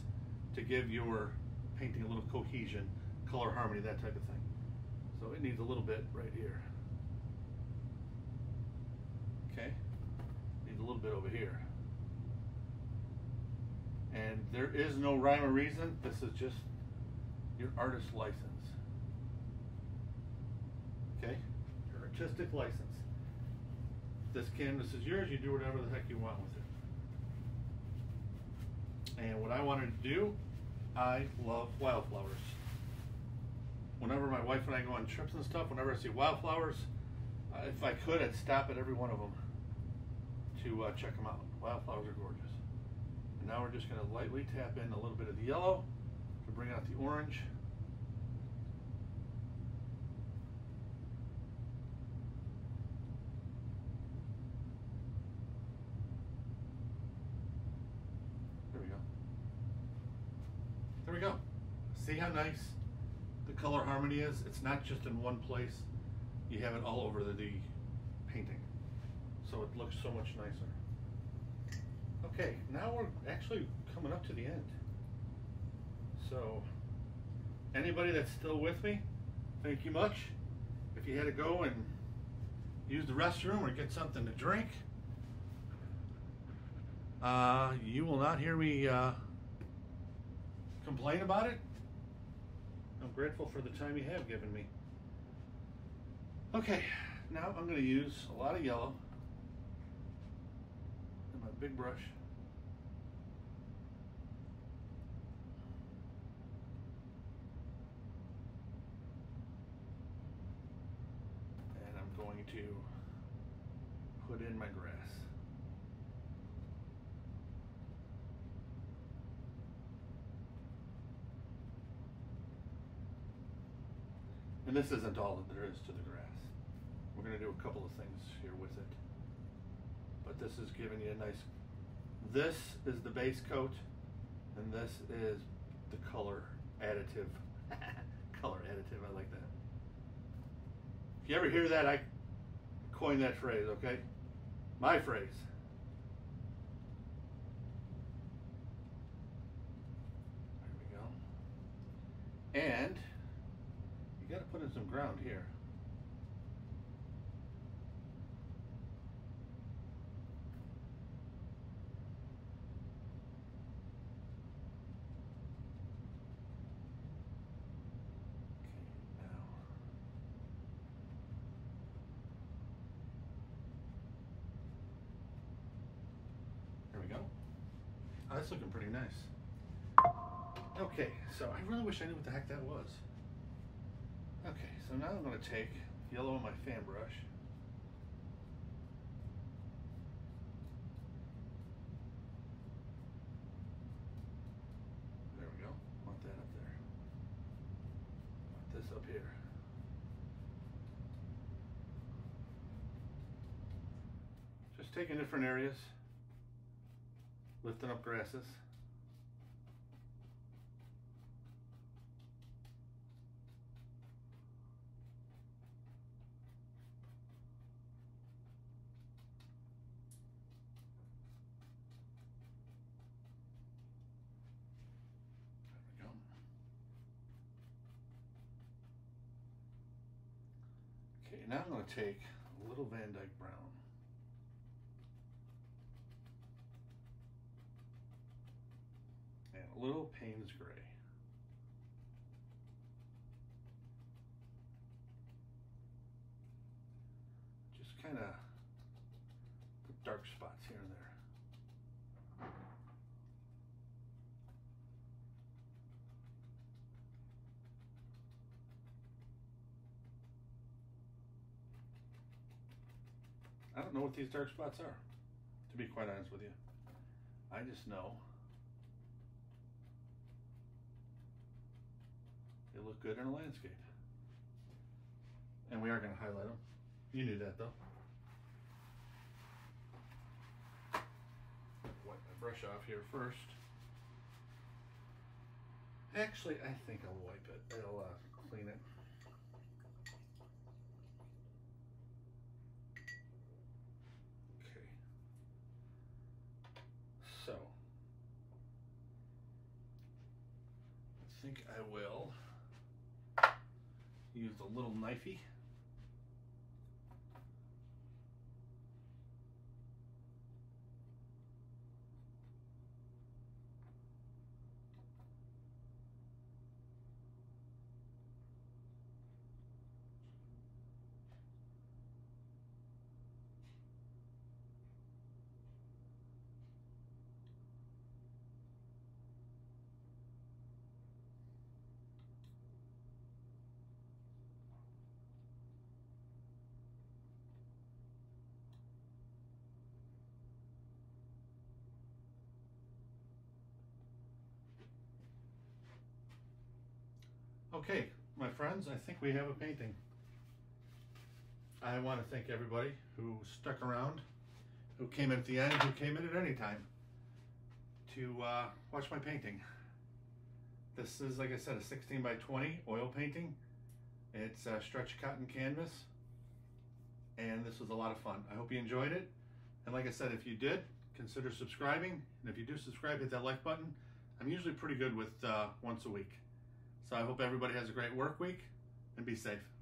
to give your painting a little cohesion, color harmony, that type of thing. So it needs a little bit right here. Okay, needs a little bit over here. And there is no rhyme or reason, this is just your artist license, okay? Your artistic license. This canvas is yours, you do whatever the heck you want with it. And what I wanted to do, I love wildflowers. whenever my wife and I go on trips and stuff, whenever I see wildflowers, if I could, I'd stop at every one of them to check them out. Wildflowers are gorgeous. And now we're just going to lightly tap in a little bit of the yellow to bring out the orange. There we go. There we go. See how nice the color harmony is? It's not just in one place. You have it all over the painting. So it looks so much nicer. Okay, now we're actually coming up to the end. So, anybody that's still with me, thank you much. If you had to go and use the restroom or get something to drink, you will not hear me complain about it. I'm grateful for the time you have given me. Okay, now I'm going to use a lot of yellow in my big brush. And I'm going to put in my grass. And this isn't all that there is to the grass. We're going to do a couple of things here with it. But this is giving you a nice, this is the base coat, and this is the color additive. Color additive, I like that. If you ever hear that, I coined that phrase, okay? My phrase. There we go. And you gotta put in some ground here. Okay, now. There we go. Oh, that's looking pretty nice. Okay, so I really wish I knew what the heck that was. Okay, so now I'm going to take yellow on my fan brush. There we go. Want that up there. Want this up here. Just taking different areas, lifting up grasses. Now I'm going to take a little Van Dyke Brown. And a little Payne's Gray. Just kind of put dark spots here and there. I don't know what these dark spots are, to be quite honest with you. I just know they look good in a landscape. And we are going to highlight them. You knew that, though. Wipe my brush off here first. Actually, I think I'll wipe it. I'll clean it. I think I will use the little knifey. Okay, my friends, I think we have a painting. I want to thank everybody who stuck around, who came in at the end, who came in at any time to watch my painting. This is, like I said, a 16 by 20 oil painting. It's a stretch cotton canvas, and this was a lot of fun. I hope you enjoyed it, and like I said, if you did, consider subscribing, and if you do subscribe, hit that like button. I'm usually pretty good with once a week. So I hope everybody has a great work week, and be safe.